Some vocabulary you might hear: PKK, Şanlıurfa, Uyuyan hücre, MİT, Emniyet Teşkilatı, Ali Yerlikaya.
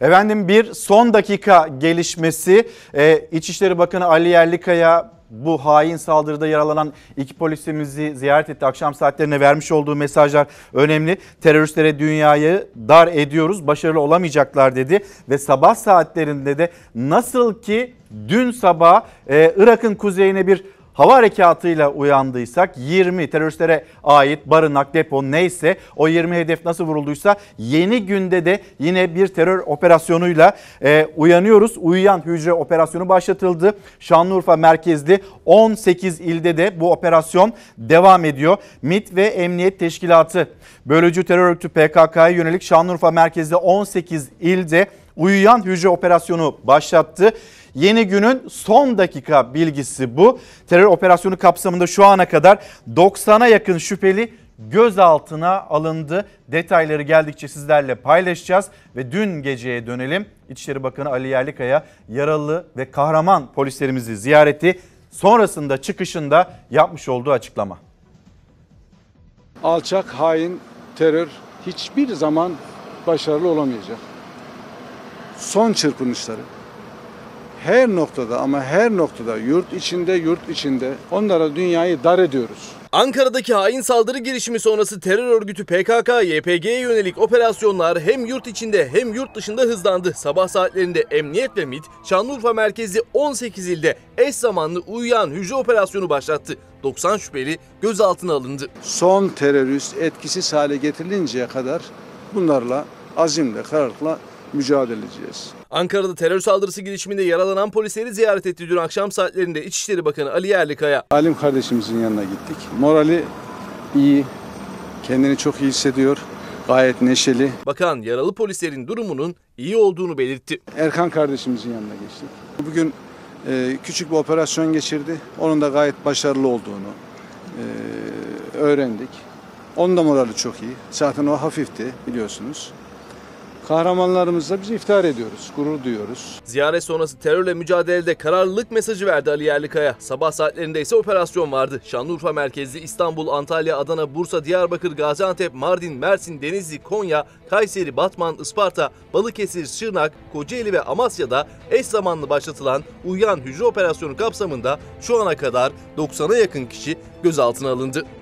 Efendim bir son dakika gelişmesi. İçişleri Bakanı Ali Yerlikaya bu hain saldırıda yaralanan iki polisimizi ziyaret etti. Akşam saatlerine vermiş olduğu mesajlar önemli. Teröristlere dünyayı dar ediyoruz, başarılı olamayacaklar dedi. Ve sabah saatlerinde de nasıl ki dün sabah Irak'ın kuzeyine bir hava harekatıyla uyandıysak 20 teröristlere ait barınak, depo neyse o 20 hedef nasıl vurulduysa yeni günde de yine bir terör operasyonuyla uyanıyoruz. Uyuyan hücre operasyonu başlatıldı. Şanlıurfa merkezli 18 ilde de bu operasyon devam ediyor. MİT ve Emniyet Teşkilatı bölücü terör örgütü PKK'ya yönelik Şanlıurfa merkezli 18 ilde Uyuyan hücre operasyonu başlattı. Yeni günün son dakika bilgisi bu. Terör operasyonu kapsamında şu ana kadar 90'a yakın şüpheli gözaltına alındı. Detayları geldikçe sizlerle paylaşacağız ve dün geceye dönelim. İçişleri Bakanı Ali Yerlikaya yaralı ve kahraman polislerimizi ziyareti sonrasında çıkışında yapmış olduğu açıklama. Alçak, hain, terör hiçbir zaman başarılı olamayacak. Son çırpınışları her noktada ama her noktada yurt içinde onlara dünyayı dar ediyoruz. Ankara'daki hain saldırı girişimi sonrası terör örgütü PKK-YPG'ye yönelik operasyonlar hem yurt içinde hem yurt dışında hızlandı. Sabah saatlerinde Emniyet ve MİT, Şanlıurfa merkezi 18 ilde eş zamanlı uyuyan hücre operasyonu başlattı. 90 şüpheli gözaltına alındı. Son terörist etkisiz hale getirilinceye kadar bunlarla azimle, kararlılıkla mücadele edeceğiz. Ankara'da terör saldırısı girişiminde yaralanan polisleri ziyaret etti dün akşam saatlerinde İçişleri Bakanı Ali Yerlikaya. Alim kardeşimizin yanına gittik. Morali iyi, kendini çok iyi hissediyor, gayet neşeli. Bakan yaralı polislerin durumunun iyi olduğunu belirtti. Erkan kardeşimizin yanına geçtik. Bugün küçük bir operasyon geçirdi. Onun da gayet başarılı olduğunu öğrendik. Onun da morali çok iyi. Zaten o hafifti biliyorsunuz. Kahramanlarımızla biz iftihar ediyoruz, gurur duyuyoruz. Ziyaret sonrası terörle mücadelede kararlılık mesajı verdi Ali Yerlikaya. Sabah saatlerinde ise operasyon vardı. Şanlıurfa merkezli İstanbul, Antalya, Adana, Bursa, Diyarbakır, Gaziantep, Mardin, Mersin, Denizli, Konya, Kayseri, Batman, Isparta, Balıkesir, Şırnak, Kocaeli ve Amasya'da eş zamanlı başlatılan Uyuyan Hücre operasyonu kapsamında şu ana kadar 90'a yakın kişi gözaltına alındı.